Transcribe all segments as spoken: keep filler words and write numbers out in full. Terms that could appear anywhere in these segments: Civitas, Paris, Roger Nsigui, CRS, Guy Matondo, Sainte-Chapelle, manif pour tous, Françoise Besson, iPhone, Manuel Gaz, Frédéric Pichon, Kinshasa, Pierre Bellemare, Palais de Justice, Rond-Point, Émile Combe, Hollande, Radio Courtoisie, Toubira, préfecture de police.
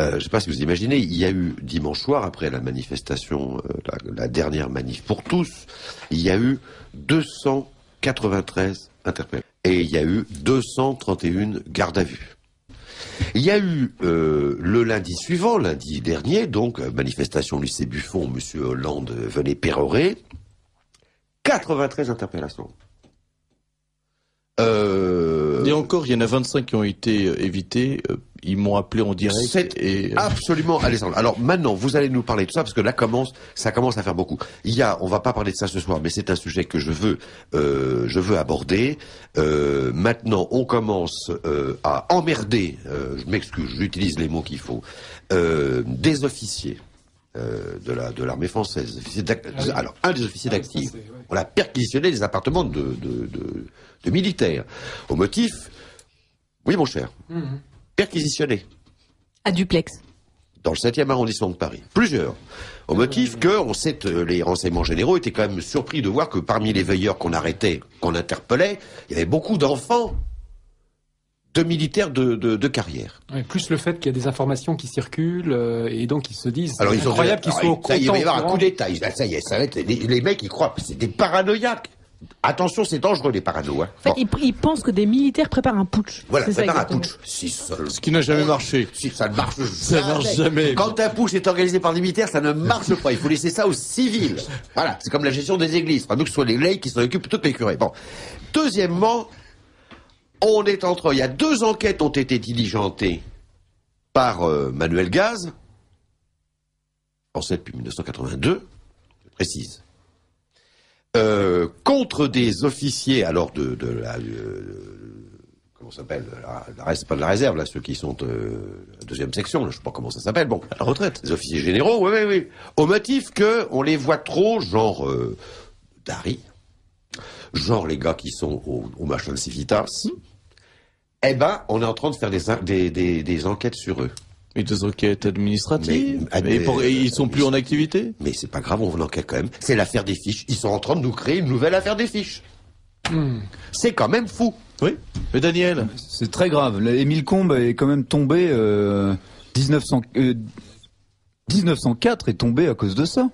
Euh, je ne sais pas si vous imaginez, il y a eu dimanche soir, après la manifestation, euh, la, la dernière manif pour tous, il y a eu deux cent quatre-vingt-treize interpellés. Et il y a eu deux cent trente et un gardes à vue. Il y a eu euh, le lundi suivant, lundi dernier, donc, manifestation lycée Buffon, M. Hollande venait pérorer, quatre-vingt-treize interpellations. Euh... Et encore, il y en a vingt-cinq qui ont été évitées. Ils m'ont appelé en direct. Et... absolument, Alexandre. Alors maintenant, vous allez nous parler de ça, parce que là, commence, ça commence à faire beaucoup. Il y a, on va pas parler de ça ce soir, mais c'est un sujet que je veux, euh, je veux aborder. Euh, maintenant, on commence euh, à emmerder, euh, je m'excuse, j'utilise les mots qu'il faut, euh, des officiers euh, de la, de l'armée française. Alors, un des officiers d'active. On a perquisitionné les appartements de, de, de, de militaires. Au motif, oui mon cher, mmh. perquisitionné. À duplex. Dans le septième arrondissement de Paris. Plusieurs. Au motif que, on sait, les renseignements généraux étaient quand même surpris de voir que parmi les veilleurs qu'on arrêtait, qu'on interpellait, il y avait beaucoup d'enfants de militaires de, de, de carrière. Ouais, plus le fait qu'il y a des informations qui circulent euh, et donc ils se disent c'est incroyable qu'ils soient au courant. Il va y avoir un coup d'État. Ça y est, ça va être, les, les mecs ils croient, c'est des paranoïaques. Attention, c'est dangereux les parados. Hein. En fait, bon. ils, ils pensent que des militaires préparent un putsch. Voilà, préparent ça, un putsch. Si seul... Ce qui n'a jamais marché. Si ça ne marche jamais. Ça marche jamais. Quand un putsch est organisé par des militaires, ça ne marche pas. Il faut laisser ça aux civils. Voilà, c'est comme la gestion des églises. Il faut que ce soit les laïcs qui s'en occupent plutôt que les curés. Bon. Deuxièmement, on est entre. Il y a deux enquêtes ont été diligentées par euh, Manuel Gaz, français depuis mille neuf cent quatre-vingt-deux, je précise. Euh, contre des officiers, alors de, de la, euh, comment ça s'appelle, c'est pas de la réserve, là, ceux qui sont euh, la deuxième section, là, je sais pas comment ça s'appelle, bon, à la retraite, les officiers généraux, oui, oui, oui, au motif que on les voit trop, genre euh, Dari, genre les gars qui sont au, au machin de Civitas, mmh. eh ben, on est en train de faire des, des, des, des enquêtes sur eux. Et des enquêtes administratives mais, mais, et, pour, et ils sont plus en activité. Mais c'est pas grave, on l'enquête quand même. C'est l'affaire des fiches. Ils sont en train de nous créer une nouvelle affaire des fiches. Mmh. C'est quand même fou. Oui, mais Daniel. C'est très grave. Émile Combe est quand même tombé... Euh, dix-neuf cents, euh, mille neuf cent quatre est tombé à cause de ça.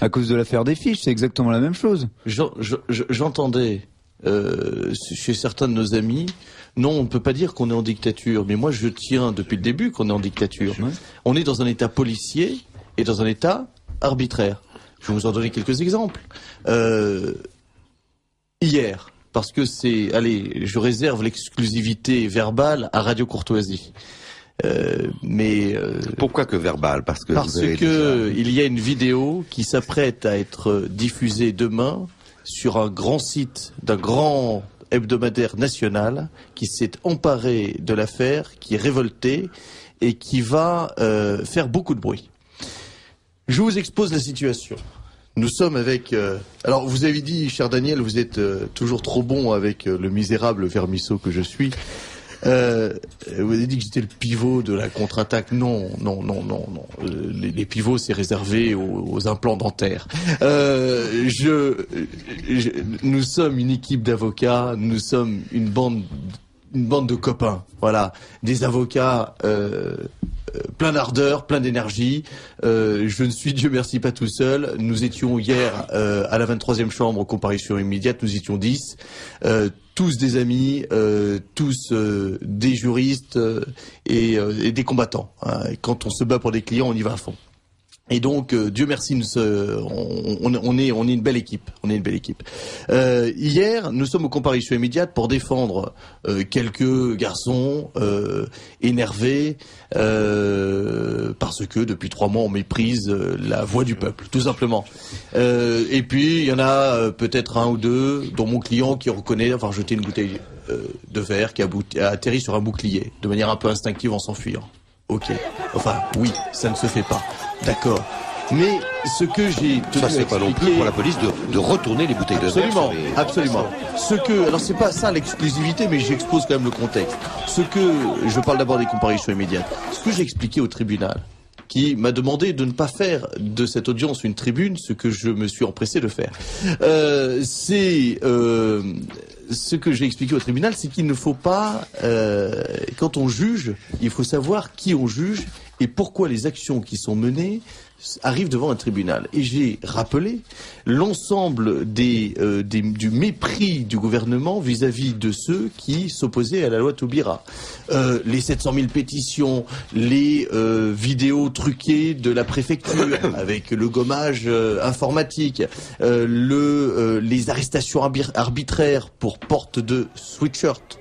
À cause de l'affaire des fiches, c'est exactement la même chose. J'entendais je, je, euh, chez certains de nos amis... Non, on ne peut pas dire qu'on est en dictature, mais moi je tiens depuis le début qu'on est en dictature. Ouais. On est dans un état policier et dans un état arbitraire. Je vais vous en donner quelques exemples. Euh, hier, parce que c'est... Allez, je réserve l'exclusivité verbale à Radio Courtoisie. Euh, mais... Euh, Pourquoi que verbale ? Parce que parce que déjà... il y a une vidéo qui s'apprête à être diffusée demain sur un grand site d'un grand... hebdomadaire national qui s'est emparé de l'affaire, qui est révolté et qui va euh, faire beaucoup de bruit. Je vous expose la situation. Nous sommes avec... Euh, alors, vous avez dit, cher Daniel, vous êtes euh, toujours trop bon avec euh, le misérable vermisseau que je suis. Euh, vous avez dit que j'étais le pivot de la contre-attaque. Non, non, non, non, non. Les, les pivots, c'est réservé aux, aux implants dentaires. Euh, je, je, nous sommes une équipe d'avocats, nous sommes une bande, une bande de copains. Voilà, des avocats euh, plein d'ardeur, plein d'énergie. Euh, je ne suis, Dieu merci, pas tout seul. Nous étions hier euh, à la vingt-troisième chambre, comparution immédiate, nous étions dix. Euh, Tous des amis, euh, tous euh, des juristes euh, et, euh, et des combattants. Hein. Et quand on se bat pour des clients, on y va à fond. Et donc, euh, Dieu merci, nous, euh, on, on, est, on est une belle équipe. On est une belle équipe. Euh, hier, nous sommes aux comparutions immédiates pour défendre euh, quelques garçons euh, énervés euh, parce que depuis trois mois, on méprise euh, la voix du peuple, tout simplement. Euh, et puis, il y en a euh, peut-être un ou deux, dont mon client qui reconnaît avoir jeté une bouteille euh, de verre qui a, a atterri sur un bouclier, de manière un peu instinctive en s'enfuyant. Ok. Enfin, oui, ça ne se fait pas. D'accord. Mais ce que j'ai tenu à expliquer... Ça, c'est pas non plus pour la police de, de retourner les bouteilles de verre. Absolument, absolument. Ce que... Alors, c'est pas ça l'exclusivité, mais j'expose quand même le contexte. Ce que... Je parle d'abord des comparutions immédiates. Ce que j'ai expliqué au tribunal, qui m'a demandé de ne pas faire de cette audience une tribune, ce que je me suis empressé de faire, euh, c'est... Euh, ce que j'ai expliqué au tribunal, c'est qu'il ne faut pas... Euh, quand on juge, il faut savoir qui on juge et pourquoi les actions qui sont menées arrivent devant un tribunal. Et j'ai rappelé l'ensemble des, euh, des, du mépris du gouvernement vis-à-vis de ceux qui s'opposaient à la loi Toubira. Euh, les sept cent mille pétitions, les euh, vidéos truquées de la préfecture avec le gommage euh, informatique, euh, le, euh, les arrestations arbitraires pour porte de sweatshirt,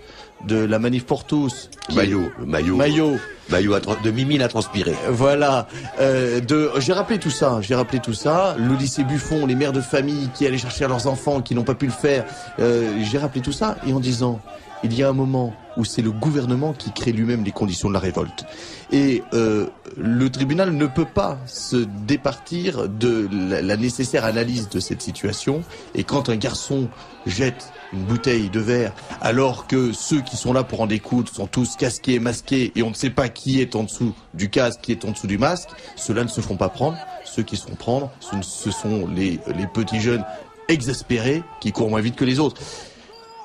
de la manif pour tous. Maillot, maillot. Maillot. Maillot de Mimine à transpirer. Voilà. Euh, de, j'ai rappelé tout ça. J'ai rappelé tout ça. Le lycée Buffon, les mères de famille qui allaient chercher leurs enfants, qui n'ont pas pu le faire. Euh, j'ai rappelé tout ça. Et en disant, il y a un moment où c'est le gouvernement qui crée lui-même les conditions de la révolte. Et euh, le tribunal ne peut pas se départir de la, la nécessaire analyse de cette situation. Et quand un garçon jette une bouteille de verre, alors que ceux qui sont là pour en découdre sont tous casqués et masqués, et on ne sait pas qui est en dessous du casque, qui est en dessous du masque, ceux-là ne se font pas prendre. Ceux qui se font prendre, ce sont les, les petits jeunes exaspérés qui courent moins vite que les autres.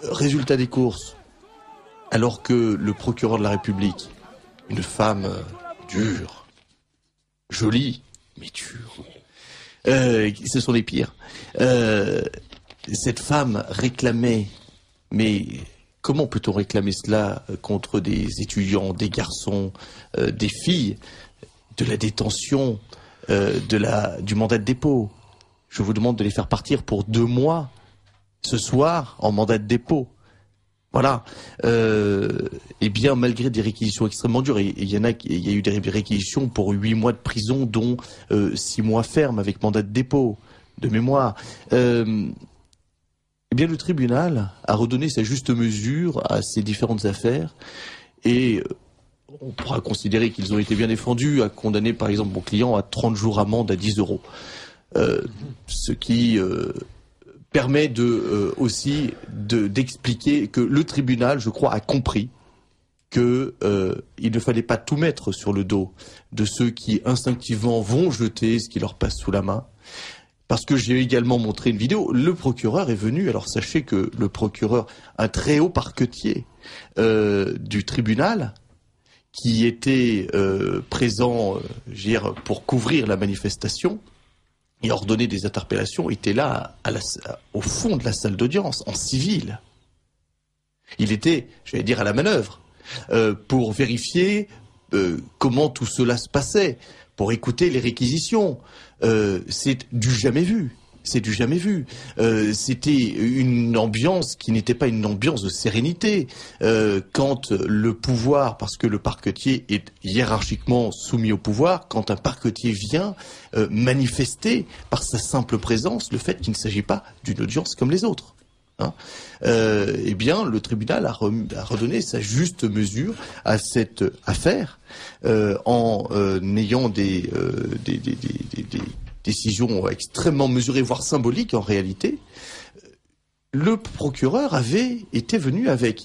Résultat des courses, alors que le procureur de la République, une femme dure, jolie, mais dure, euh, ce sont les pires, euh, cette femme réclamait, mais comment peut-on réclamer cela contre des étudiants, des garçons, euh, des filles, de la détention, euh, de la, du mandat de dépôt? Je vous demande de les faire partir pour deux mois, ce soir, en mandat de dépôt. Voilà. Euh, et bien, malgré des réquisitions extrêmement dures, et il y en a, il y a eu des réquisitions pour huit mois de prison, dont euh, six mois ferme avec mandat de dépôt, de mémoire. Euh, Eh bien, le tribunal a redonné sa juste mesure à ces différentes affaires et on pourra considérer qu'ils ont été bien défendus, à condamner par exemple mon client à trente jours amende à dix euros. Euh, ce qui euh, permet de, euh, aussi de, d'expliquer que le tribunal, je crois, a compris qu'il euh, ne fallait pas tout mettre sur le dos de ceux qui instinctivement vont jeter ce qui leur passe sous la main. Parce que j'ai également montré une vidéo, le procureur est venu, alors sachez que le procureur, un très haut parquetier euh, du tribunal, qui était euh, présent euh, je veux dire, pour couvrir la manifestation et ordonner des interpellations, était là à la, au fond de la salle d'audience, en civil. Il était, j'allais dire, à la manœuvre, euh, pour vérifier euh, comment tout cela se passait, pour écouter les réquisitions. Euh, c'est du jamais vu, c'est du jamais vu. Euh, c'était une ambiance qui n'était pas une ambiance de sérénité. Euh, quand le pouvoir, parce que le parquetier est hiérarchiquement soumis au pouvoir, quand un parquetier vient euh, manifester par sa simple présence le fait qu'il ne s'agit pas d'une audience comme les autres. Hein, euh, eh bien, le tribunal a, rem... a redonné sa juste mesure à cette affaire euh, en euh, ayant des, euh, des, des, des, des décisions extrêmement mesurées, voire symboliques en réalité. Le procureur avait été venu avec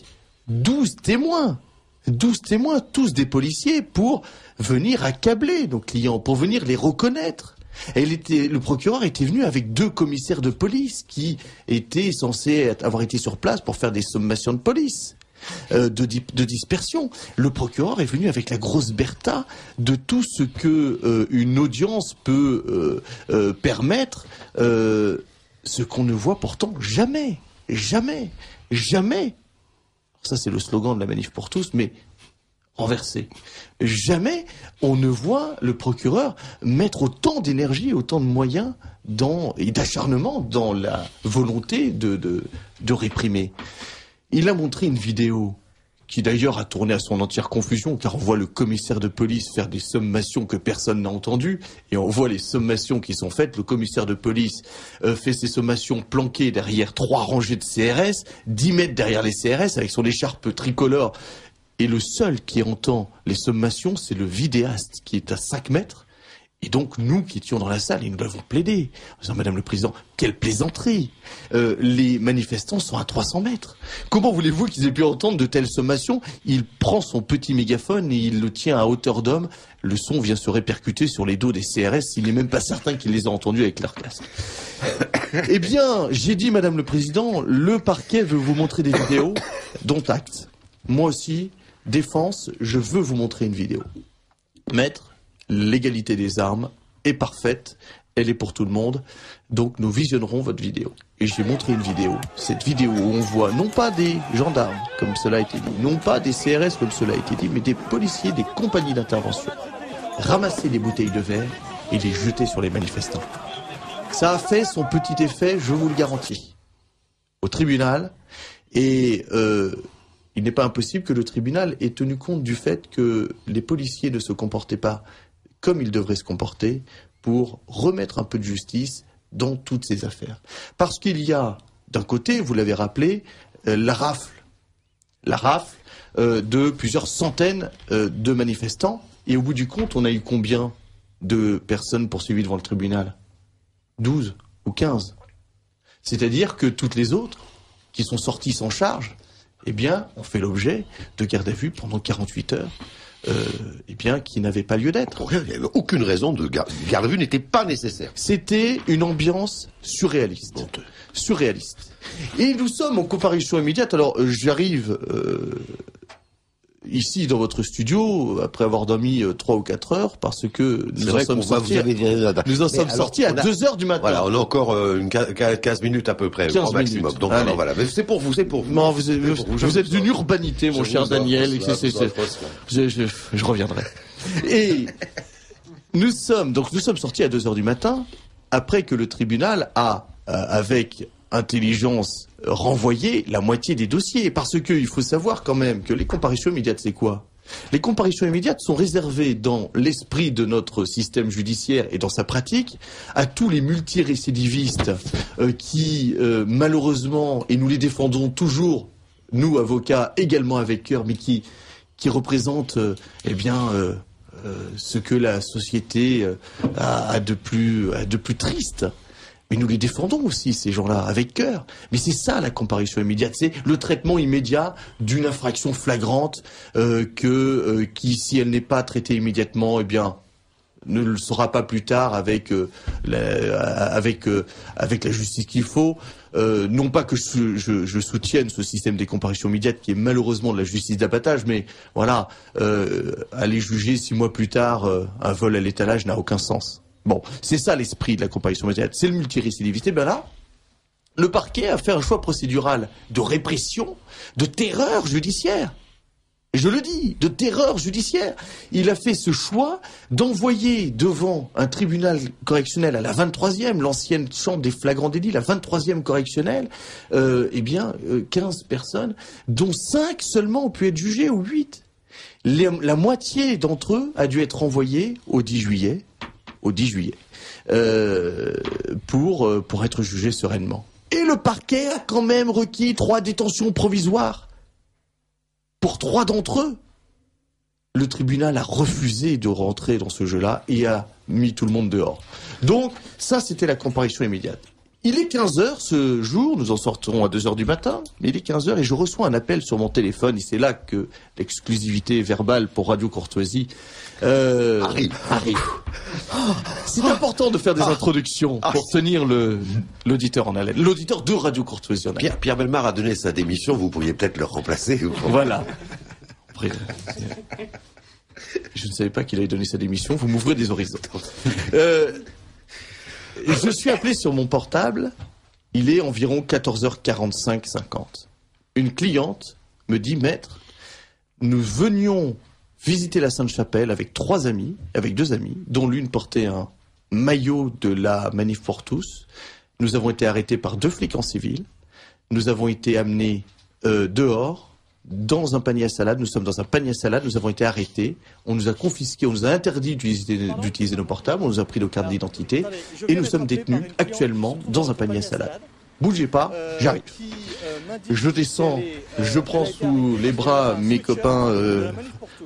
douze témoins. douze témoins, tous des policiers, pour venir accabler nos clients, pour venir les reconnaître. Elle était, le procureur était venu avec deux commissaires de police qui étaient censés avoir été sur place pour faire des sommations de police, euh, de, de dispersion. Le procureur est venu avec la grosse Bertha de tout ce que euh, une audience peut euh, euh, permettre, euh, ce qu'on ne voit pourtant jamais, jamais, jamais. Ça c'est le slogan de la manif pour tous, mais... renversé. Jamais on ne voit le procureur mettre autant d'énergie, autant de moyens dans, et d'acharnement dans la volonté de, de, de réprimer. Il a montré une vidéo qui d'ailleurs a tourné à son entière confusion, car on voit le commissaire de police faire des sommations que personne n'a entendues, et on voit les sommations qui sont faites. Le commissaire de police euh, fait ses sommations planquées derrière trois rangées de C R S, dix mètres derrière les C R S, avec son écharpe tricolore. Et le seul qui entend les sommations, c'est le vidéaste qui est à cinq mètres. Et donc, nous qui étions dans la salle, et nous l'avons plaidé, en disant, Madame le Président, quelle plaisanterie, euh, les manifestants sont à trois cents mètres. Comment voulez-vous qu'ils aient pu entendre de telles sommations? Il prend son petit mégaphone et il le tient à hauteur d'homme. Le son vient se répercuter sur les dos des C R S. Il n'est même pas certain qu'il les a entendus avec leur casque. Eh bien, j'ai dit, Madame le Président, le parquet veut vous montrer des vidéos, dont acte. Moi aussi... défense, je veux vous montrer une vidéo. Maître, l'égalité des armes est parfaite, elle est pour tout le monde, donc nous visionnerons votre vidéo. Et je vais montrer une vidéo, cette vidéo où on voit non pas des gendarmes, comme cela a été dit, non pas des C R S, comme cela a été dit, mais des policiers, des compagnies d'intervention, ramasser des bouteilles de verre et les jeter sur les manifestants. Ça a fait son petit effet, je vous le garantis, au tribunal, et euh, il n'est pas impossible que le tribunal ait tenu compte du fait que les policiers ne se comportaient pas comme ils devraient se comporter pour remettre un peu de justice dans toutes ces affaires. Parce qu'il y a, d'un côté, vous l'avez rappelé, euh, la rafle, la rafle euh, de plusieurs centaines euh, de manifestants, et au bout du compte, on a eu combien de personnes poursuivies devant le tribunal ? douze ou quinze. C'est-à-dire que toutes les autres, qui sont sorties sans charge, eh bien, ont fait l'objet de garde à vue pendant quarante-huit heures, euh, eh bien, qui n'avaient pas lieu d'être. Pour rien, il n'y avait aucune raison de garde, garde à vue n'était pas nécessaire. C'était une ambiance surréaliste. Bon. Surréaliste. Et nous sommes en comparution immédiate. Alors, euh, j'arrive euh, ici dans votre studio après avoir dormi euh, trois ou quatre heures parce que nous en sommes sortis à, nous en sommes alors, sortis à a... deux heures du matin. Voilà, on a encore euh, une quinze minutes à peu près au maximum. Donc alors, voilà, c'est pour vous, c'est pour vous. Non, vous, vous, vous, vous êtes d'une urbanité mon cher Daniel, et c'est je, je, je reviendrai. Et nous sommes donc nous sommes sortis à deux heures du matin après que le tribunal a euh, avec intelligence renvoyer la moitié des dossiers. Parce qu'il faut savoir quand même que les comparutions immédiates, c'est quoi? Les comparutions immédiates sont réservées dans l'esprit de notre système judiciaire et dans sa pratique à tous les multirécidivistes euh, qui, euh, malheureusement, et nous les défendons toujours, nous, avocats, également avec cœur, mais qui, qui représentent, euh, eh bien... Euh, euh, ce que la société euh, a, a, de plus, a de plus triste. Mais nous les défendons aussi, ces gens-là, avec cœur. Mais c'est ça, la comparution immédiate. C'est le traitement immédiat d'une infraction flagrante euh, que, euh, qui, si elle n'est pas traitée immédiatement, eh bien, ne le sera pas plus tard avec, euh, la, avec, euh, avec la justice qu'il faut. Euh, non pas que je, je, je soutienne ce système des comparutions immédiates qui est malheureusement de la justice d'abattage, mais voilà, euh, aller juger six mois plus tard euh, un vol à l'étalage n'a aucun sens. Bon, c'est ça l'esprit de la comparution immédiate, c'est le multirécidivité. Ben là, le parquet a fait un choix procédural de répression, de terreur judiciaire. Je le dis, de terreur judiciaire. Il a fait ce choix d'envoyer devant un tribunal correctionnel à la vingt-troisième, l'ancienne chambre des flagrants délits, la vingt-troisième correctionnelle, euh, eh bien, euh, quinze personnes, dont cinq seulement ont pu être jugées, ou huit. Les, la moitié d'entre eux a dû être envoyée au dix juillet. Au dix juillet, euh, pour, pour être jugé sereinement. Et le parquet a quand même requis trois détentions provisoires pour trois d'entre eux. Le tribunal a refusé de rentrer dans ce jeu-là et a mis tout le monde dehors. Donc, ça, c'était la comparution immédiate. Il est quinze heures ce jour, nous en sortirons à deux heures du matin, mais il est quinze heures et je reçois un appel sur mon téléphone, et c'est là que l'exclusivité verbale pour Radio Courtoisie euh, arrive. arrive. C'est important de faire des introductions pour tenir l'auditeur en haleine, l'auditeur de Radio Courtoisie en haleine. Pierre, Pierre Bellemare a donné sa démission, vous pourriez peut-être le remplacer. Voilà. Après, je ne savais pas qu'il avait donné sa démission, vous m'ouvrez des horizons. Euh, Je suis appelé sur mon portable, il est environ quatorze heures quarante-cinq cinquante. Une cliente me dit « Maître, nous venions visiter la Sainte-Chapelle avec trois amis, avec deux amis, dont l'une portait un maillot de la Manif pour tous. Nous avons été arrêtés par deux flics en civil. Nous avons été amenés euh, dehors, dans un panier à salade. Nous sommes dans un panier à salade, nous avons été arrêtés. On nous a confisqué, on nous a interdit d'utiliser nos portables, on nous a pris nos cartes d'identité et nous sommes détenus actuellement dans un panier à salade. Bougez pas, euh, j'arrive. Euh, je descends, euh, je prends sous les bras mes copains euh,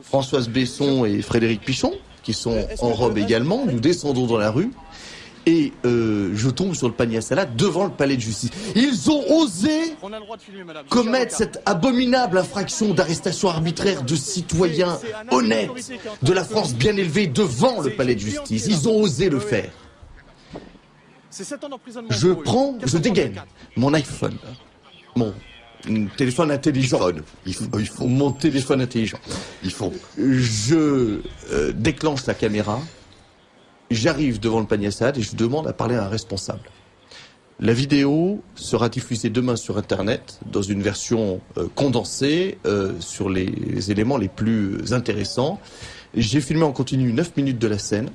Françoise Besson et Frédéric Pichon, qui sont en robe également. Nous descendons dans la rue et euh, je tombe sur le panier à salade devant le palais de justice. Ils ont osé on a le droit de filmer, madame, commettre cette abominable infraction d'arrestation arbitraire de citoyens honnêtes de la France bien élevée devant le palais de justice. Ils ont osé le faire. Je prends, je dégaine mon iPhone, mon Un téléphone intelligent. Ils font. Ils font. Mon téléphone intelligent. Ils font. Je euh, déclenche la caméra, j'arrive devant le panier à salade et je demande à parler à un responsable. La vidéo sera diffusée demain sur Internet dans une version euh, condensée euh, sur les, les éléments les plus intéressants. J'ai filmé en continu neuf minutes de la scène.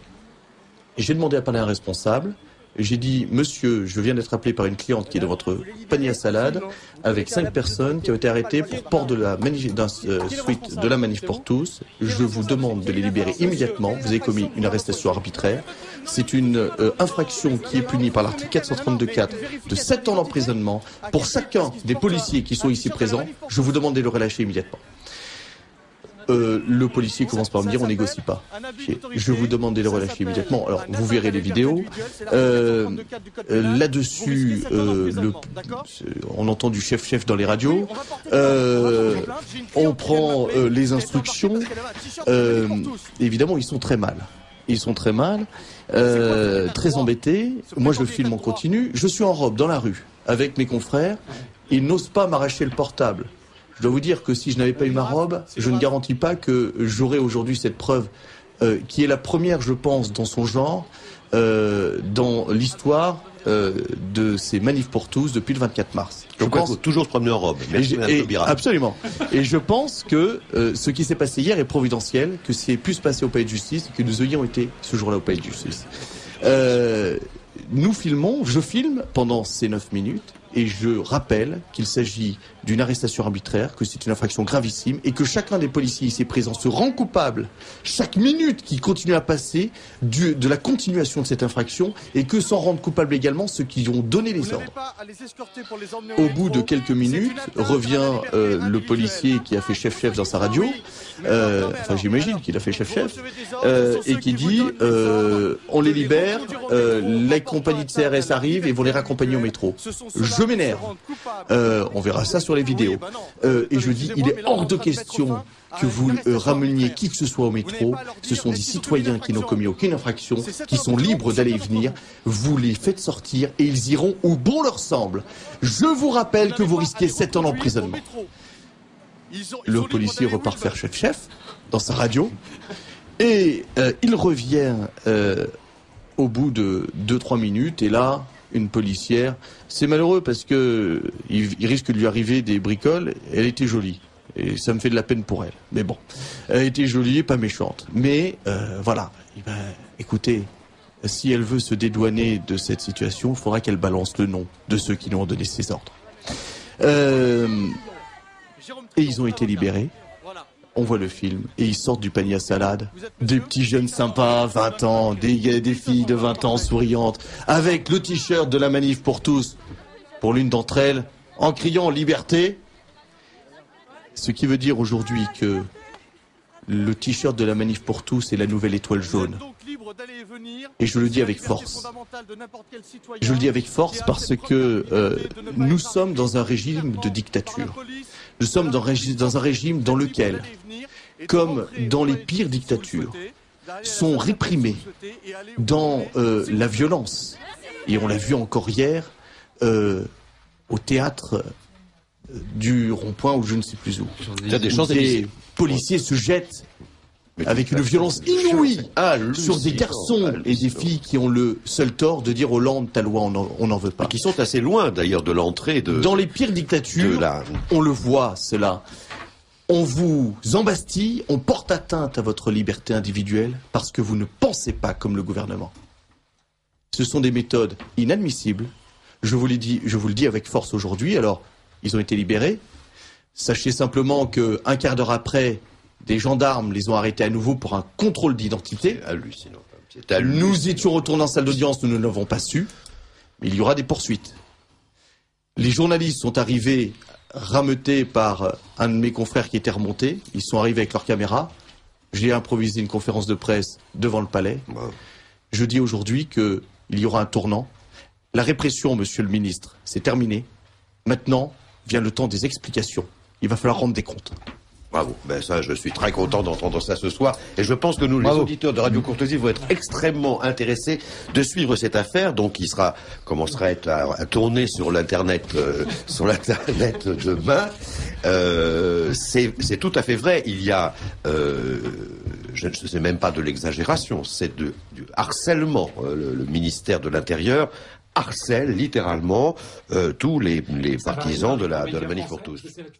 J'ai demandé à parler à un responsable. J'ai dit, monsieur, je viens d'être appelé par une cliente qui est dans votre panier à salade avec cinq personnes qui ont été arrêtées pour port de la manif, euh, suite de la manif pour tous. Je vous demande de les libérer immédiatement. Vous avez commis une arrestation arbitraire. C'est une euh, infraction qui est punie par l'article quatre cent trente-deux point quatre de sept ans d'emprisonnement pour chacun des policiers qui sont ici présents. Je vous demande de le relâcher immédiatement. Euh, le policier commence par me dire on négocie pas. Je vous demande de les relâcher immédiatement. Alors vous verrez les vidéos. Euh, Là-dessus, euh, le, on entend du chef chef dans les radios. Euh, on prend euh, les instructions. Euh, évidemment, ils sont très mal. Ils sont très mal, euh, très embêtés. Moi, je filme en continu. Je suis en robe dans la rue avec mes confrères. Ils n'osent pas m'arracher le portable. Je dois vous dire que si je n'avais pas eu ma robe, je ne garantis pas que j'aurais aujourd'hui cette preuve euh, qui est la première, je pense, dans son genre, euh, dans l'histoire euh, de ces manifs pour tous depuis le vingt-quatre mars. Je Donc pense... il faut toujours se promener en robe. Merci, et je, et, absolument. Et je pense que euh, ce qui s'est passé hier est providentiel, que c'est pu se passer au Palais de Justice, que nous ayons été ce jour-là au Palais de Justice. Euh, nous filmons, je filme pendant ces neuf minutes. Et je rappelle qu'il s'agit d'une arrestation arbitraire, que c'est une infraction gravissime et que chacun des policiers ici présents se rend coupable chaque minute qui continue à passer du, de la continuation de cette infraction et que s'en rendent coupables également ceux qui ont donné les ordres. Au bout de quelques minutes, revient euh, le policier qui a fait chef-chef dans sa radio, euh, enfin j'imagine qu'il a fait chef-chef, euh, et qui dit euh, on les libère, euh, les compagnies de C R S arrivent et vont les raccompagner au métro. Je m'énerve. Euh, on verra ça sur les vidéos. Euh, et je dis, il est hors de question que vous euh, rameniez qui que ce soit au métro. Ce sont des citoyens qui n'ont commis aucune infraction, qui sont libres d'aller et venir. Vous les faites sortir et ils iront où bon leur semble. Je vous rappelle que vous risquez sept ans d'emprisonnement. Le policier repart faire chef-chef dans sa radio et euh, il revient euh, au bout de deux trois minutes et là... une policière. C'est malheureux parce que il, il risque de lui arriver des bricoles. Elle était jolie. Et ça me fait de la peine pour elle. Mais bon. Elle était jolie et pas méchante. Mais euh, voilà. Et ben, écoutez, si elle veut se dédouaner de cette situation, il faudra qu'elle balance le nom de ceux qui lui ont donné ses ordres. Euh, et ils ont été libérés. On voit le film, et ils sortent du panier à salade, des petits jeunes sympas, vingt ans, des, des filles de vingt ans souriantes, avec le t-shirt de la manif pour tous, pour l'une d'entre elles, en criant « Liberté !» Ce qui veut dire aujourd'hui que le t-shirt de la manif pour tous est la nouvelle étoile jaune. Et je le dis avec force. Je le dis avec force parce que euh, nous sommes dans un régime de dictature. Nous sommes dans un régime dans lequel, comme dans les pires dictatures, sont réprimés dans euh, la violence. Et on l'a vu encore hier euh, au théâtre du Rond-Point ou je ne sais plus où. Il y a des chances des policiers se jettent avec une violence inouïe sur des garçons et des filles qui ont le seul tort de dire Hollande, ta loi, on n'en veut pas. Et qui sont assez loin d'ailleurs de l'entrée de... Dans les pires dictatures, la... on le voit, cela. On vous embastille, on porte atteinte à votre liberté individuelle parce que vous ne pensez pas comme le gouvernement. Ce sont des méthodes inadmissibles. Je vous l'ai dit, je vous le dis avec force aujourd'hui. Alors, ils ont été libérés. Sachez simplement qu'un quart d'heure après... des gendarmes les ont arrêtés à nouveau pour un contrôle d'identité. Nous étions retournés en salle d'audience, nous ne l'avons pas su, mais il y aura des poursuites. Les journalistes sont arrivés rameutés par un de mes confrères qui était remonté. Ils sont arrivés avec leur caméra. J'ai improvisé une conférence de presse devant le palais. Je dis aujourd'hui qu'il y aura un tournant. La répression, monsieur le ministre, c'est terminé. Maintenant vient le temps des explications. Il va falloir rendre des comptes. Bravo. Ben ça, je suis très content d'entendre ça ce soir. Et je pense que nous, Bravo. les auditeurs de Radio Courtoisie, vont être extrêmement intéressés de suivre cette affaire, donc qui sera, commencera à, être, à, à tourner sur l'internet, euh, sur l'internet demain. Euh, c'est, c'est tout à fait vrai. Il y a, euh, je ne sais même pas de l'exagération, c'est de, du harcèlement. Le, le ministère de l'Intérieur harcèle littéralement euh, tous les, les partisans de la, de la manif pour tous.